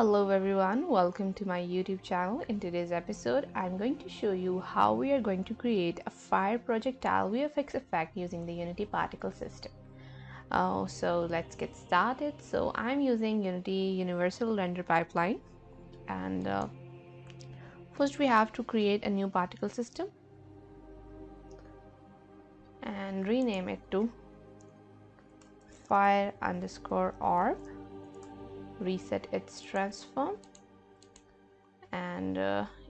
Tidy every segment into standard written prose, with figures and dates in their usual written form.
Hello everyone, welcome to my YouTube channel. In today's episode, I'm going to show you how we are going to create a fire projectile VFX effect using the Unity Particle System. So let's get started. So I'm using Unity Universal Render Pipeline, and first we have to create a new particle system and rename it to fire underscore orb. Reset its transform and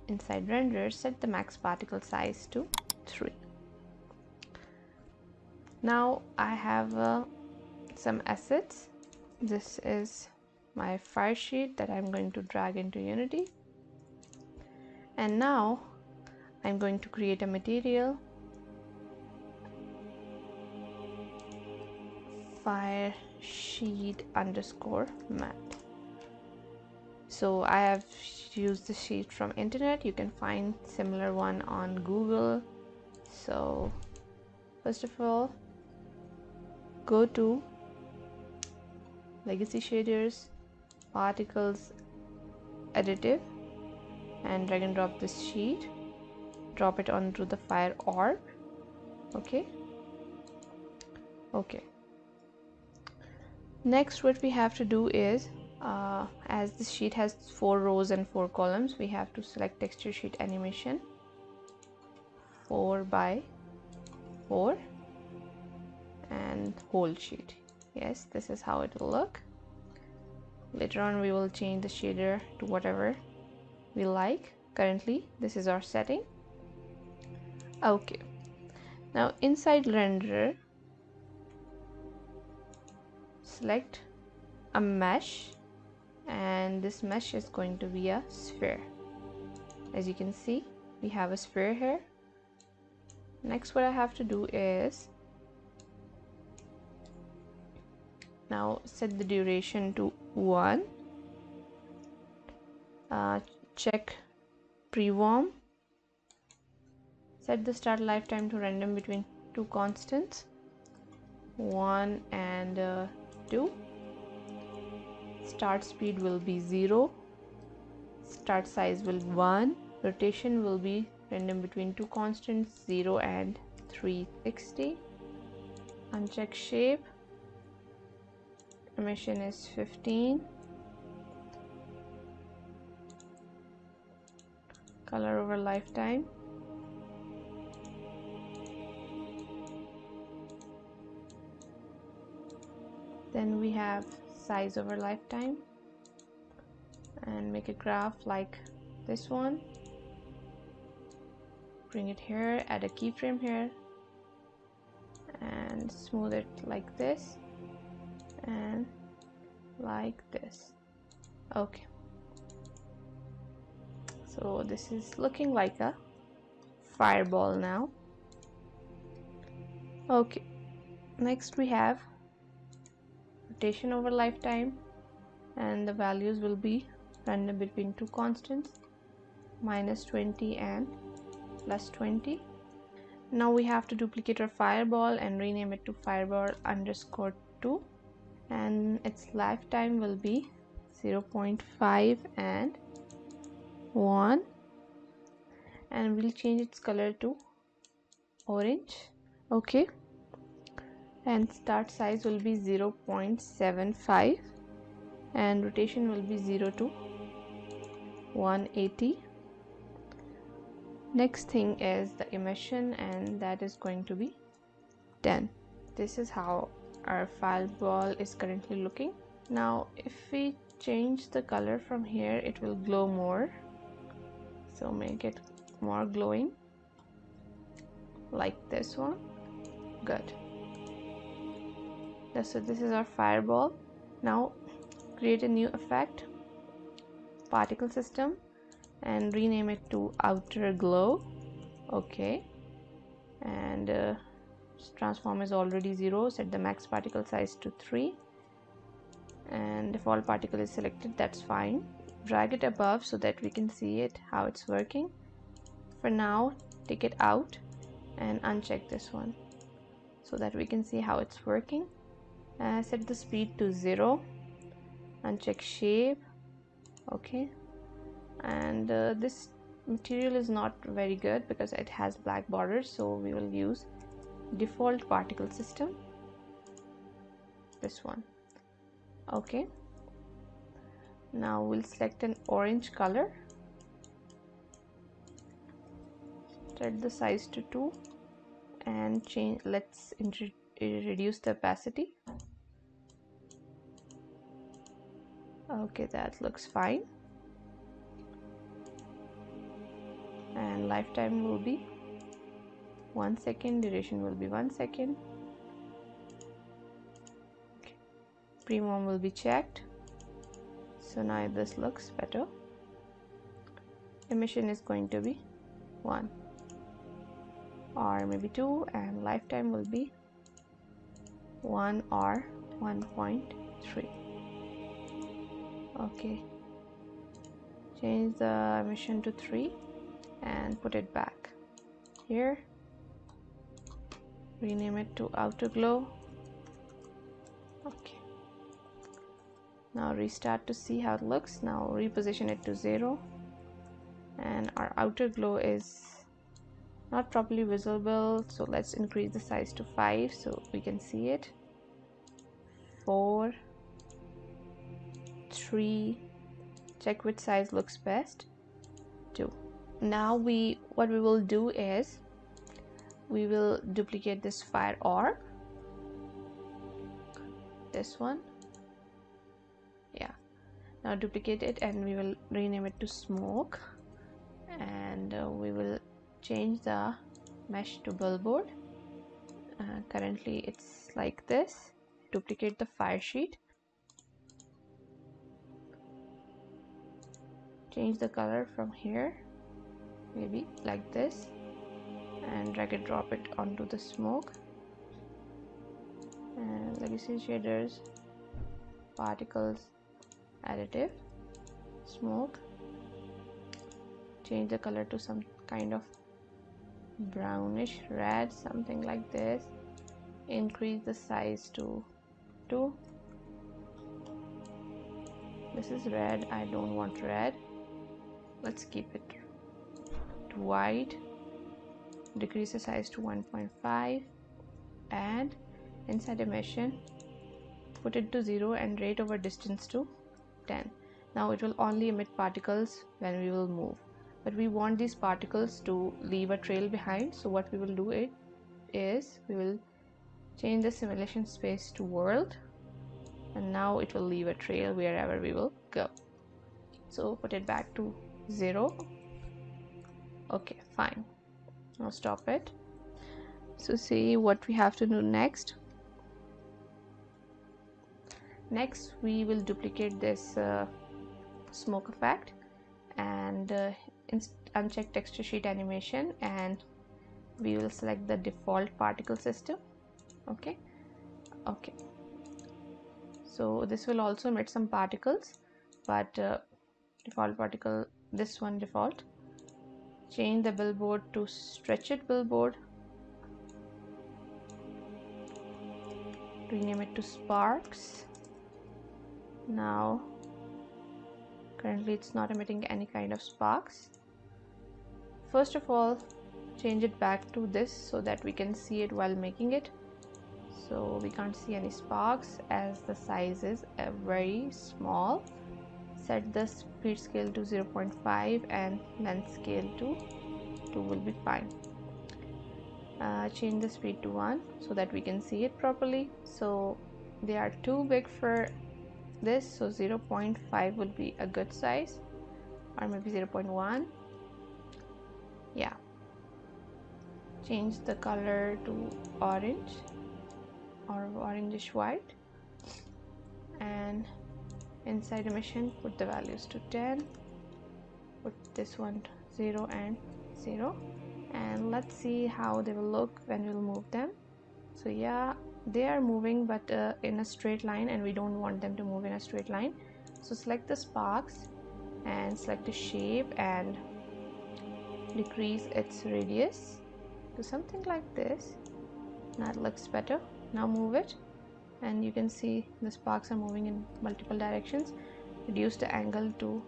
inside render set the max particle size to 3. Now I have some assets. This is my fire sheet that I'm going to drag into Unity, and now I'm going to create a material fire sheet underscore mat. So I have used the sheet from internet. You can find similar one on Google. So first of all, go to Legacy Shaders, Particles, Additive, and drag and drop this sheet. Drop it onto the fire orb. Okay. Next, what we have to do is as this sheet has 4 rows and 4 columns, we have to select texture sheet animation 4 by 4 and whole sheet. Yes, this is how it will look. Later on we will change the shader to whatever we like. Currently this is our setting. Okay, now inside renderer select a mesh, and this mesh is going to be a sphere. As you can see, we have a sphere here. Next, what I have to do is now set the duration to 1, check prewarm, set the start lifetime to random between 2 constants, 1 and 2. Start speed will be 0, start size will be 1, rotation will be random between 2 constants 0 and 360. Uncheck shape, emission is 15, color over lifetime, then we have size over lifetime, and make a graph like this one. Bring it here, add a keyframe here, and smooth it like this and like this. Okay, so this is looking like a fireball now. Okay, next we have rotation over lifetime, and the values will be random between 2 constants -20 and +20. Now we have to duplicate our fireball and rename it to fireball underscore 2, and its lifetime will be 0.5 and 1, and we'll change its color to orange. Okay, and start size will be 0.75 and rotation will be 0 to 180. Next thing is the emission, and that is going to be 10. This is how our fireball is currently looking. Now if we change the color from here, it will glow more, so make it more glowing like this one. Good. So this is our fireball. Now create a new effect, particle system, and rename it to outer glow. Okay, and transform is already 0, set the max particle size to 3, and default particle is selected. That's fine. Drag it above so that we can see it how it's working. For now take it out and uncheck this one so that we can see how it's working. Set the speed to 0, uncheck shape, okay. And this material is not very good because it has black borders, so we will use default particle system, this one, okay. Now we'll select an orange color, set the size to 2 and change. Let's reduce the opacity. Okay, that looks fine. And lifetime will be 1 second, duration will be 1 second. Okay. Premium will be checked. So now this looks better. Emission is going to be 1 or maybe 2, and lifetime will be 1 or 1.3. Okay, change the emission to 3 and put it back here. Rename it to outer glow. Okay, now restart to see how it looks. Now reposition it to 0, and our outer glow is not properly visible, so let's increase the size to 5 so we can see it. 4, 3, check which size looks best, 2. Now what we will do is we will duplicate this fire orb, this one, yeah. Now duplicate it and we will rename it to smoke, and we will change the mesh to billboard. Currently it's like this. Duplicate the fire sheet, change the color from here, maybe like this, and drag and drop it onto the smoke. And Legacy Shaders, Particles, Additive, Smoke, change the color to some kind of brownish red, something like this. Increase the size to 2. This is red, I don't want red, let's keep it to white. Decrease the size to 1.5 and inside emission put it to 0 and rate over distance to 10. Now it will only emit particles when we will move, but we want these particles to leave a trail behind. So what we will do is we will change the simulation space to world, and now it will leave a trail wherever we will go. So put it back to 0. Okay, fine. Now stop it. So see what we have to do next. Next we will duplicate this smoke effect and uncheck texture sheet animation, and we will select the default particle system. Okay, so this will also emit some particles, but default particle, this one default. Change the billboard to stretched billboard, rename it to sparks. Now currently it's not emitting any kind of sparks. First of all, change it back to this so that we can see it while making it. So we can't see any sparks as the size is very small. Set the speed scale to 0.5 and length scale to 2 will be fine. Change the speed to 1 so that we can see it properly. So they are too big for this, so 0.5 would be a good size, or maybe 0.1, yeah. Change the color to orange or orangish white, and inside emission put the values to 10, put this one to 0 and 0, and let's see how they will look when we'll move them. So yeah, they are moving, but in a straight line, and we don't want them to move in a straight line. So select the sparks and select the shape and decrease its radius to something like this. That looks better. Now move it, and you can see the sparks are moving in multiple directions. Reduce the angle to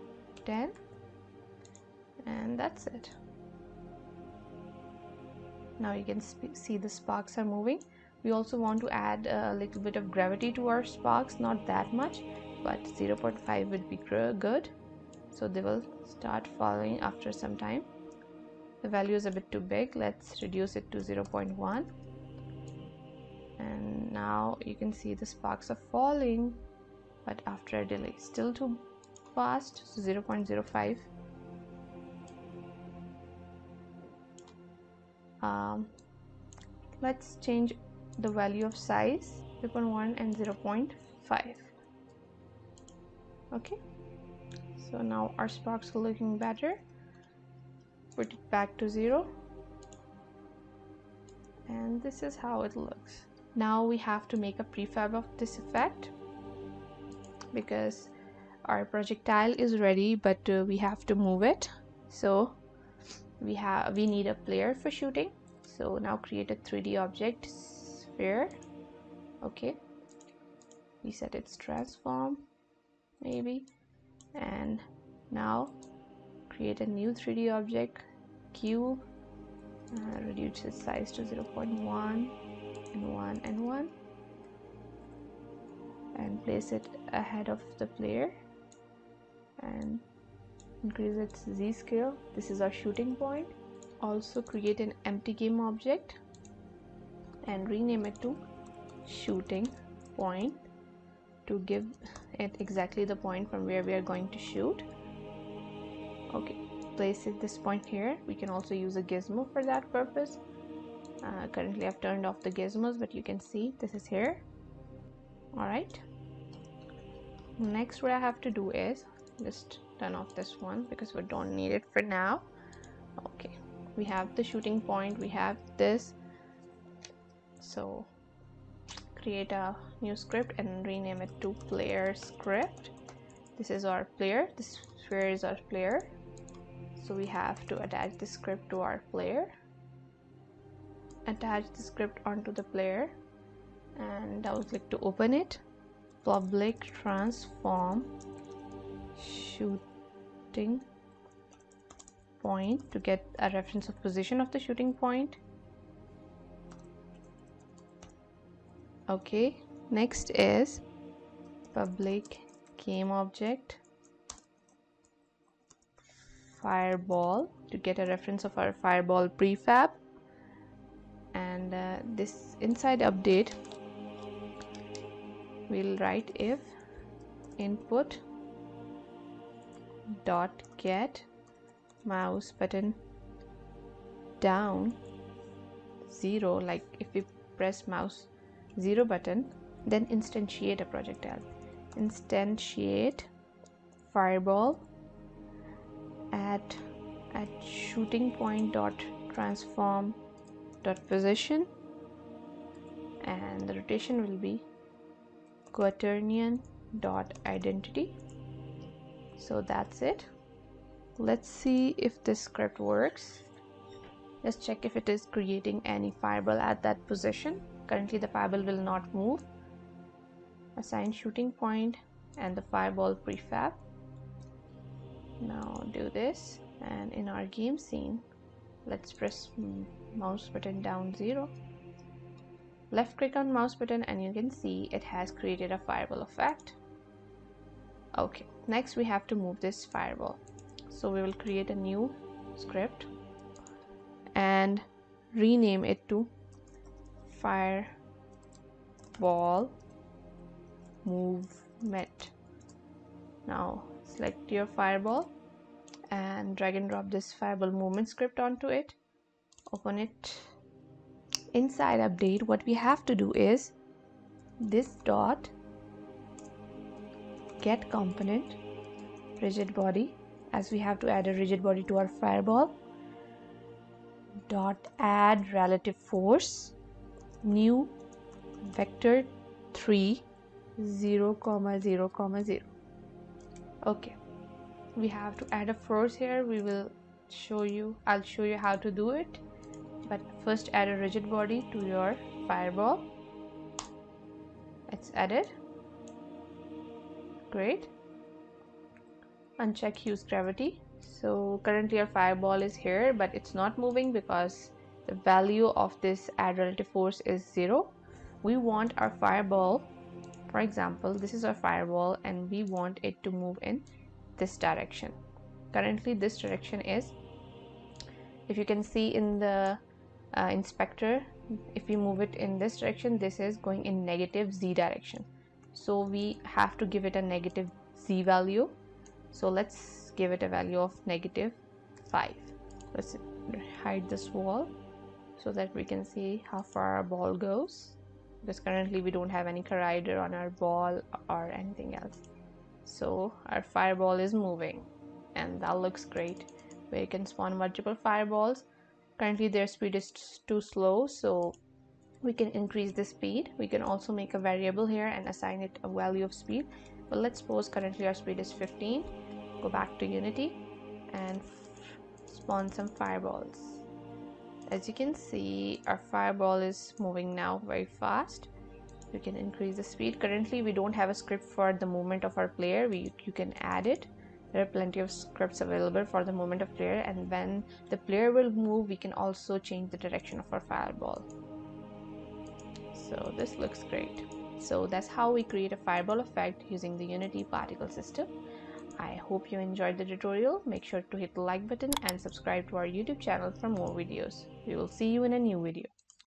10, and that's it. Now you can see the sparks are moving. We also want to add a little bit of gravity to our sparks, not that much, but 0.5 would be good. So they will start following after some time. The value is a bit too big. Let's reduce it to 0.1. And now you can see the sparks are falling, but after a delay, still too fast, so 0.05. Let's change the value of size, 0.1 and 0.5. Okay, so now our sparks are looking better. Put it back to 0, and this is how it looks. Now we have to make a prefab of this effect because our projectile is ready, but we have to move it. So we need a player for shooting. So now create a 3D object sphere. Okay, we set its transform maybe, and now create a new 3D object cube. Reduce its size to 0.1 and 1 and 1, and place it ahead of the player and increase its Z scale. This is our shooting point. Also create an empty game object and rename it to shooting point to give it exactly the point from where we are going to shoot. Okay, place this point here. We can also use a gizmo for that purpose. Currently I've turned off the gizmos, but you can see this is here. Alright, next what I have to do is just turn off this one because we don't need it for now. Okay, we have the shooting point, we have this. So create a new script and rename it to player script. This is our player, this sphere is our player, so we have to attach the script to our player. Attach the script onto the player and double click to open it. Public transform shooting point to get a reference of position of the shooting point. Okay, next is public game object fireball to get a reference of our fireball prefab. And this inside update we'll write if input dot get mouse button down 0, like if we press mouse 0 button, then instantiate a projectile. Instantiate fireball at shooting point dot transform dot position, and the rotation will be quaternion dot identity. So that's it. Let's see if this script works. Let's check if it is creating any fireball at that position. Currently the fireball will not move. Assign shooting point and the fireball prefab. Now do this, and in our game scene let's press mouse button down 0, left click on mouse button, and you can see it has created a fireball effect. Okay, next we have to move this fireball, so we will create a new script and rename it to fireball movement. Now select your fireball and drag and drop this fireball movement script onto it. Open it. Inside update what we have to do is this dot get component rigid body, as we have to add a rigid body to our fireball, dot add relative force new vector 3 (0, 0, 0). Okay, we have to add a force here. We will show you, I'll show you how to do it, but first add a rigid body to your fireball. It's added. Great. uncheck use gravity. So currently our fireball is here, but it's not moving because the value of this add relative force is 0. We want our fireball, for example, this is our fireball, and we want it to move in this direction. Currently this direction is, if you can see in the inspector, if we move it in this direction, this is going in negative z direction. So we have to give it a negative z value. So let's give it a value of negative 5. Let's hide this wall so that we can see how far our ball goes, because currently we don't have any collider on our ball or anything else. So our fireball is moving, and that looks great, where you can spawn multiple fireballs. Currently their speed is too slow, so we can increase the speed. We can also make a variable here and assign it a value of speed. But let's suppose currently our speed is 15. Go back to Unity and spawn some fireballs. As you can see, our fireball is moving now very fast. We can increase the speed. Currently we don't have a script for the movement of our player. You can add it. There are plenty of scripts available for the movement of player, and when the player will move, we can also change the direction of our fireball. So this looks great. So that's how we create a fireball effect using the Unity particle system. I hope you enjoyed the tutorial. Make sure to hit the like button and subscribe to our YouTube channel for more videos. We will see you in a new video.